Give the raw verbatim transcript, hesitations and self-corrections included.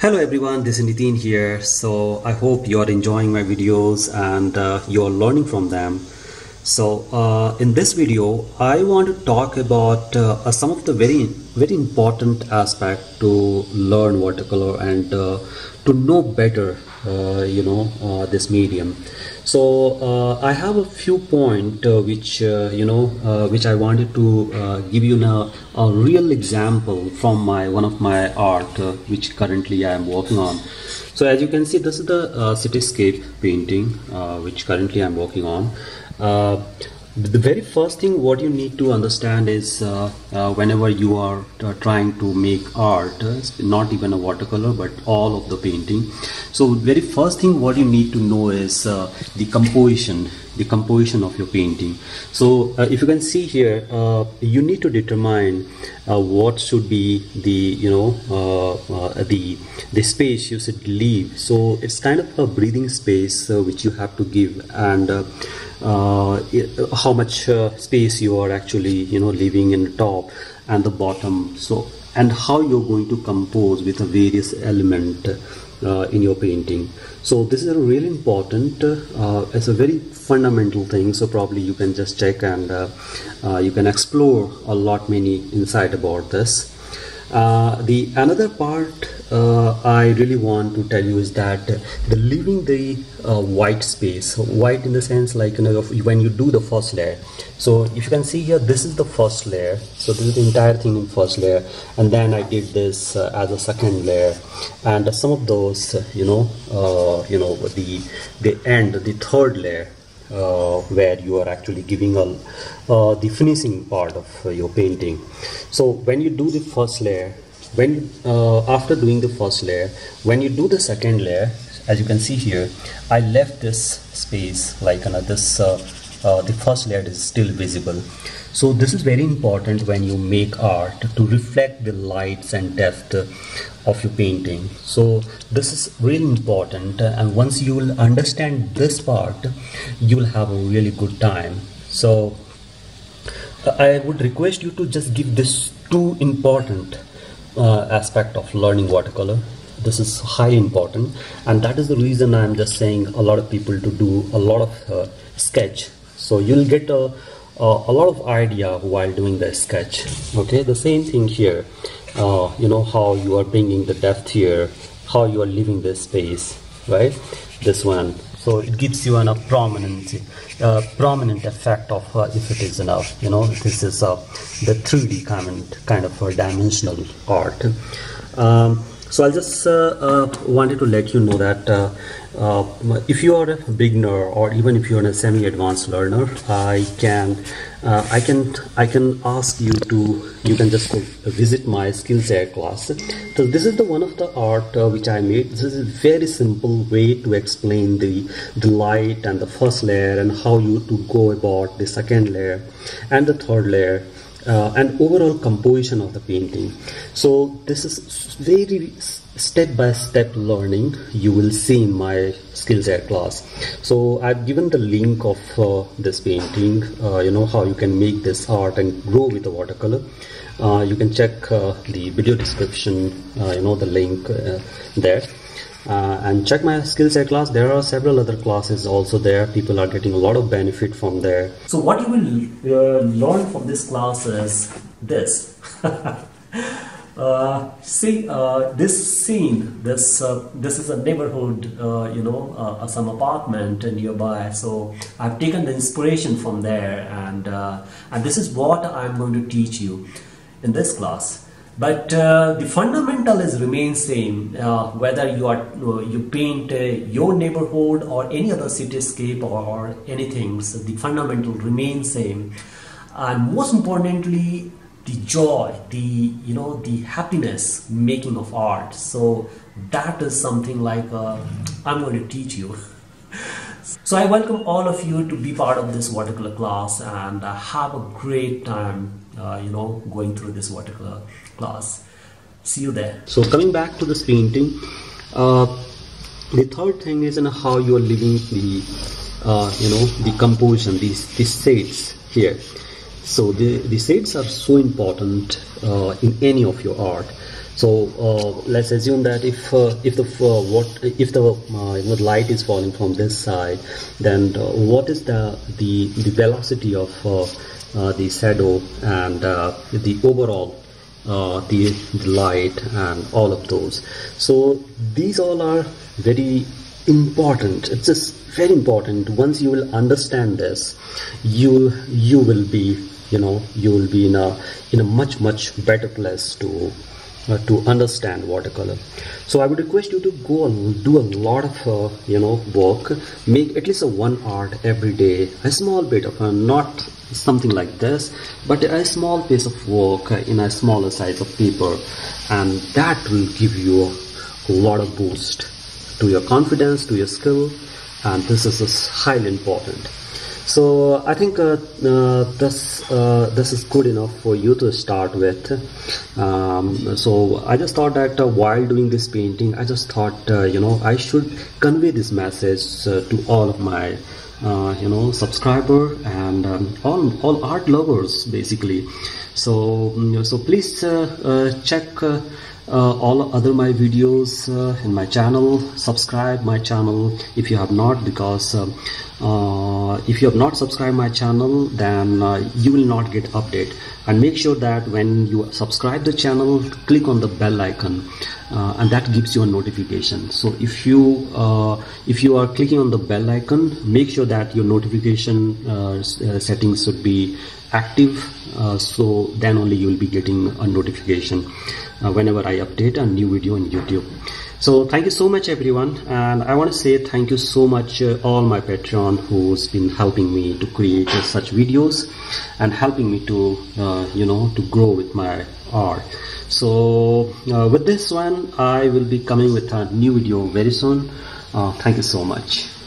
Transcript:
Hello everyone, this is Nitin here. So I hope you are enjoying my videos and uh, you are learning from them. So uh, in this video, I want to talk about uh, some of the very, very important aspect to learn watercolor and uh, to know better, uh, you know, uh, this medium. So uh, I have a few point uh, which, uh, you know, uh, which I wanted to uh, give you now a real example from my one of my art, uh, which currently I am working on. So as you can see, this is the uh, cityscape painting, uh, which currently I'm working on. Uh, the very first thing what you need to understand is uh, uh, whenever you are uh, trying to make art, uh, not even a watercolor but all of the painting, so very first thing what you need to know is uh, the composition the composition of your painting. So uh, if you can see here, uh, you need to determine uh, what should be the you know uh, uh, the the space you should leave. So it's kind of a breathing space uh, which you have to give, and uh, uh, how much uh, space you are actually you know leaving in the top and the bottom. So and how you're going to compose with the various element Uh, in your painting. So this is a really important, uh, it's a very fundamental thing, so probably you can just check and uh, uh, you can explore a lot many insight about this. Uh, the another part uh, I really want to tell you is that the leaving the uh, white space, so white in the sense like you know when you do the first layer. So if you can see here, this is the first layer, so this is the entire thing in first layer, and then I did this uh, as a second layer, and uh, some of those uh, you know uh, you know the the end, the third layer, Uh, where you are actually giving a, uh, the finishing part of uh, your painting. So when you do the first layer, when uh, after doing the first layer, when you do the second layer, as you can see here, I left this space like another, you know, this uh, uh, the first layer is still visible. So this is very important when you make art, to reflect the lights and depth of your painting. So this is really important, and once you will understand this part, you will have a really good time. So I would request you to just give this two important uh, aspect of learning watercolor. This is highly important, and that is the reason I am just saying a lot of people to do a lot of uh, sketch. So you'll get a Uh, a lot of idea while doing the sketch. Okay, the same thing here, uh, you know how you are bringing the depth here, how you are leaving this space, right, this one. So it gives you an, a prominent uh, prominent effect of uh, if it is enough, you know this is uh, the three D kind, kind of a dimensional art. um, So I just uh, uh, wanted to let you know that uh, uh, if you are a beginner, or even if you are a semi-advanced learner, I can, uh, I can, I can ask you to. You can just go visit my Skillshare class. So this is the one of the art uh, which I made. This is a very simple way to explain the the light and the first layer, and how you to go about the second layer and the third layer. Uh, and overall composition of the painting. So this is very step-by-step learning you will see in my Skillshare class. So I've given the link of uh, this painting, uh, you know how you can make this art and grow with the watercolor. Uh, you can check uh, the video description, uh, you know the link uh, there. Uh, and check my Skillshare class. There are several other classes also there. People are getting a lot of benefit from there. So what you will uh, learn from this class is this. uh, see, uh, this scene, this uh, this is a neighborhood, uh, you know, uh, some apartment nearby. So I've taken the inspiration from there, and uh, and this is what I'm going to teach you in this class. But uh, the fundamental is remain same, uh, whether you are you paint uh, your neighborhood or any other cityscape or, or anything. So the fundamental remains same, and most importantly, the joy, the you know the happiness making of art. So that is something like uh, I'm going to teach you. So I welcome all of you to be part of this watercolor class, and uh, have a great time. Uh, you know, going through this watercolor class. See you there. So coming back to this painting, uh, the third thing is in how you are leaving the, uh, you know, the composition, these these shades here. So the the shades are so important uh, in any of your art. So uh, let's assume that if uh, if the uh, what if the uh, light is falling from this side, then uh, what is the the the velocity of uh, uh, the shadow and uh, the overall uh, the, the light and all of those. So these all are very important. It's just very important. Once you will understand this, you you will be you know you will be in a in a much much better place to. Uh, to understand watercolor. So I would request you to go and do a lot of uh, you know work. Make at least a one art every day, a small bit of uh, not something like this, but a small piece of work in a smaller size of paper, and that will give you a lot of boost to your confidence, to your skill, and this is, is highly important. So I think uh, uh, this uh, this is good enough for you to start with. Um, so I just thought that uh, while doing this painting, I just thought uh, you know I should convey this message uh, to all of my uh, you know subscriber and um, all all art lovers basically. So so please uh, uh, check uh, uh, all other my videos uh, in my channel. Subscribe my channel if you have not, because uh, uh, if you have not subscribed my channel, then uh, you will not get update. And make sure that when you subscribe the channel, click on the bell icon, uh, and that gives you a notification. So if you uh, if you are clicking on the bell icon, make sure that your notification uh, uh, settings should be active, uh, so then only you will be getting a notification uh, whenever I update a new video on YouTube. So thank you so much everyone, and I want to say thank you so much uh, all my Patreon who's been helping me to create uh, such videos and helping me to uh, you know to grow with my art. So uh, with this one, I will be coming with a new video very soon. Uh, thank you so much.